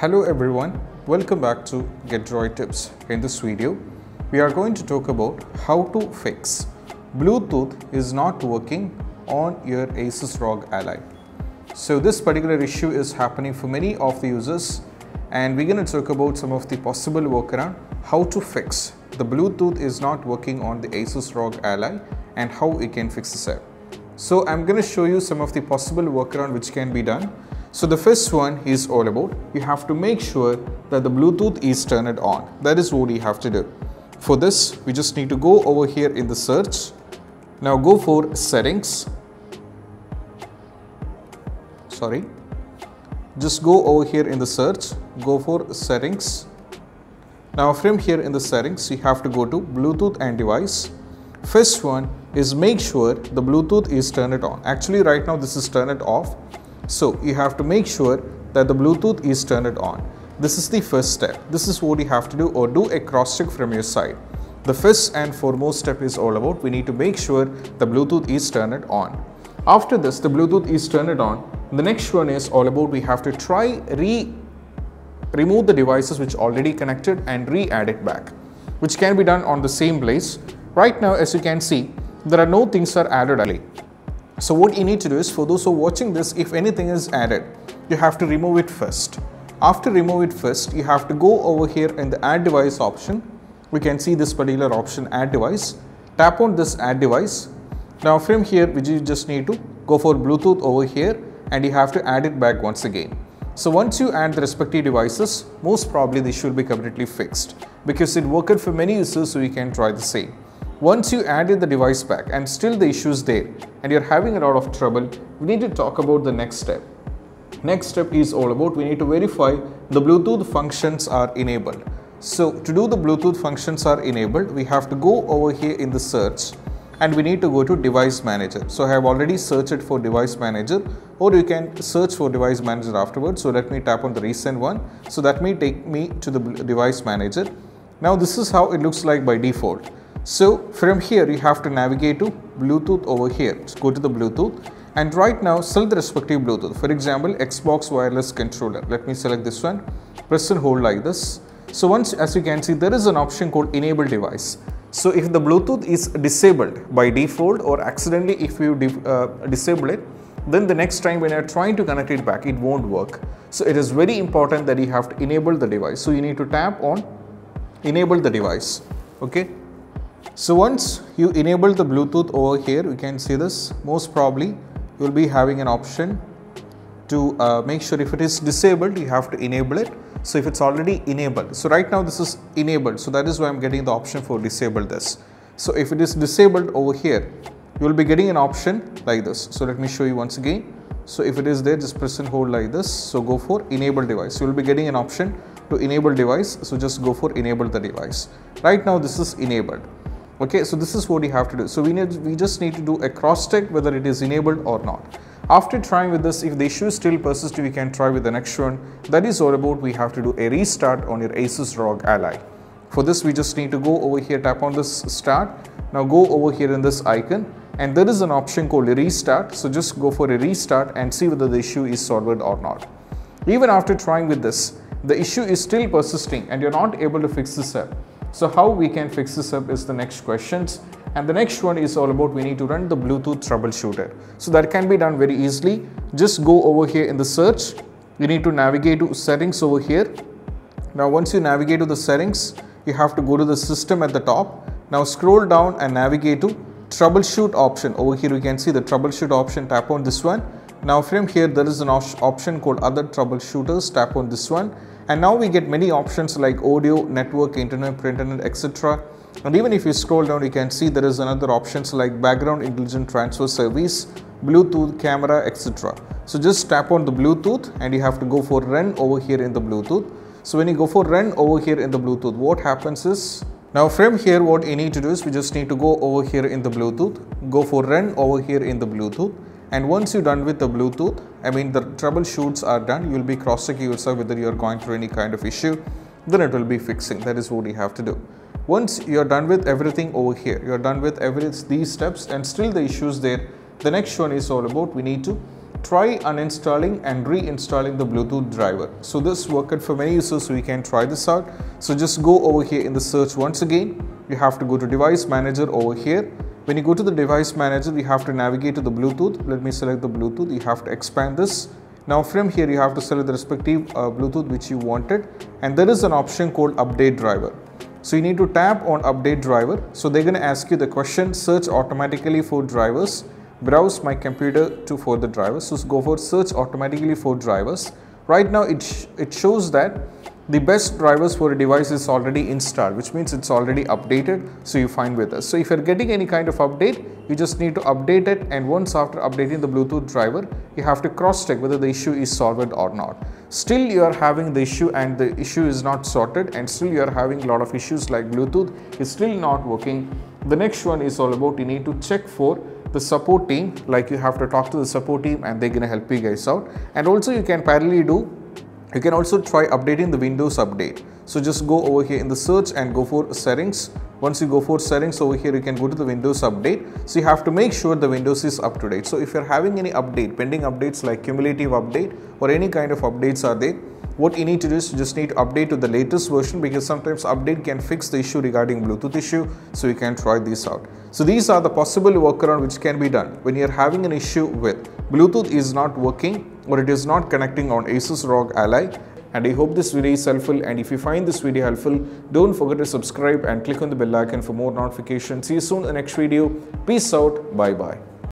Hello everyone, welcome back to GetDroid Tips. In this video, we are going to talk about how to fix Bluetooth is not working on your ASUS ROG Ally. So this particular issue is happening for many of the users, and we're going to talk about some of the possible workaround, how to fix the Bluetooth is not working on the ASUS ROG Ally and how we can fix this up. So I'm going to show you some of the possible workaround which can be done. So the first one is all about you have to make sure that the Bluetooth is turned on. That is what you have to do. For this, we just need to go over here in the search. Now go for settings. Just go over here in the search, go for settings. Now from here in the settings, you have to go to Bluetooth and device. First one is make sure the Bluetooth is turned on. Actually right now this is turned off. So you have to make sure that the Bluetooth is turned on. This is the first step. This is what you have to do, or do a cross check from your side. The first and foremost step is all about we need to make sure the Bluetooth is turned on. After this, the Bluetooth is turned on. The next one is all about we have to try remove the devices which already connected and re-add it back, which can be done on the same place. Right now, as you can see, there are no things are added early. So what you need to do is, for those who are watching this, if anything is added, you have to remove it first. After remove it first, you have to go over here in the add device option. We can see this particular option, add device. Tap on this add device. Now from here, you just need to go for Bluetooth over here and you have to add it back once again. So once you add the respective devices, most probably this should be completely fixed because it worked for many users, so you can try the same. Once you added the device back and still the issue is there and you're having a lot of trouble, we need to talk about the next step. Next step is all about we need to verify the Bluetooth functions are enabled. So to do the Bluetooth functions are enabled, we have to go over here in the search and we need to go to device manager. So I have already searched for device manager, or you can search for device manager afterwards. So let me tap on the recent one. So that may take me to the device manager. Now this is how it looks like by default. So from here you have to navigate to Bluetooth over here. Just go to the Bluetooth and right now select the respective Bluetooth. For example, Xbox wireless controller. Let me select this one. Press and hold like this. So once, as you can see, there is an option called enable device. So if the Bluetooth is disabled by default, or accidentally if you disable it, then the next time when you're trying to connect it back, it won't work. So it is very important that you have to enable the device. So you need to tap on enable the device. Okay. So once you enable the Bluetooth over here, you can see this, most probably you'll be having an option to make sure if it is disabled, you have to enable it. So if it's already enabled, so right now this is enabled, so that is why I'm getting the option for disable this. So if it is disabled over here, you will be getting an option like this. So let me show you once again. So if it is there, just press and hold like this. So go for enable device. You will be getting an option to enable device. So just go for enable the device. Right now this is enabled. Okay, so this is what you have to do. So we just need to do a cross check whether it is enabled or not. After trying with this, if the issue still persists, we can try with the next one. That is all about we have to do a restart on your ASUS ROG Ally. For this, we just need to go over here, tap on this start. Now go over here in this icon and there is an option called restart. So just go for a restart and see whether the issue is solved or not. Even after trying with this, the issue is still persisting and you're not able to fix this up. So how we can fix this up is the next questions. And the next one is all about we need to run the Bluetooth troubleshooter. So that can be done very easily. Just go over here in the search. You need to navigate to settings over here. Now once you navigate to the settings, you have to go to the system at the top. Now scroll down and navigate to troubleshoot option. Over here you can see the troubleshoot option. Tap on this one. Now from here there is an option called other troubleshooters. Tap on this one. And now we get many options like audio, network, internet, print internet, etc. And even if you scroll down, you can see there is another options like background intelligent transfer service, Bluetooth, camera, etc. So just tap on the Bluetooth and you have to go for run over here in the Bluetooth. So when you go for run over here in the Bluetooth, what happens is, now from here what you need to do is we just need to go over here in the Bluetooth, go for run over here in the Bluetooth. And once you're done with the Bluetooth, the troubleshoots are done, you'll be cross-checking yourself whether you're going through any kind of issue, then it will be fixing. That is what you have to do. Once you're done with everything over here, you're done with these steps and still the issues there, the next one is all about we need to Try uninstalling and reinstalling the Bluetooth driver. So this worked for many users, so we can try this out. So just go over here in the search once again. You have to go to device manager over here. When you go to the device manager, you have to navigate to the Bluetooth. Let me select the Bluetooth. You have to expand this. Now from here, you have to select the respective Bluetooth which you wanted. And there is an option called update driver. So you need to tap on update driver. So they're going to ask you the question, search automatically for drivers, browse my computer to for the drivers. So go for search automatically for drivers. Right now it shows that the best drivers for a device is already installed, which means it's already updated. So you're fine with us. So if you're getting any kind of update, you just need to update it. And once after updating the Bluetooth driver, you have to cross-check whether the issue is solved or not. Still you are having the issue and the issue is not sorted, and still you are having a lot of issues like Bluetooth is still not working. The next one is all about you need to check for the support team, like you have to talk to the support team and they're gonna help you guys out. And also you can parallelly you can also try updating the Windows update. So just go over here in the search and go for settings. Once you go for settings over here, you can go to the Windows update. So you have to make sure the Windows is up to date. So if you're having any update, pending updates like cumulative update or any kind of updates are there, what you need to do is you just need to update to the latest version, because sometimes update can fix the issue regarding Bluetooth issue. So you can try these out. So these are the possible workaround which can be done when you're having an issue with Bluetooth is not working or it is not connecting on ASUS ROG Ally. And I hope this video is helpful, and if you find this video helpful, don't forget to subscribe and click on the bell icon for more notifications. See you soon in the next video. Peace out. Bye bye.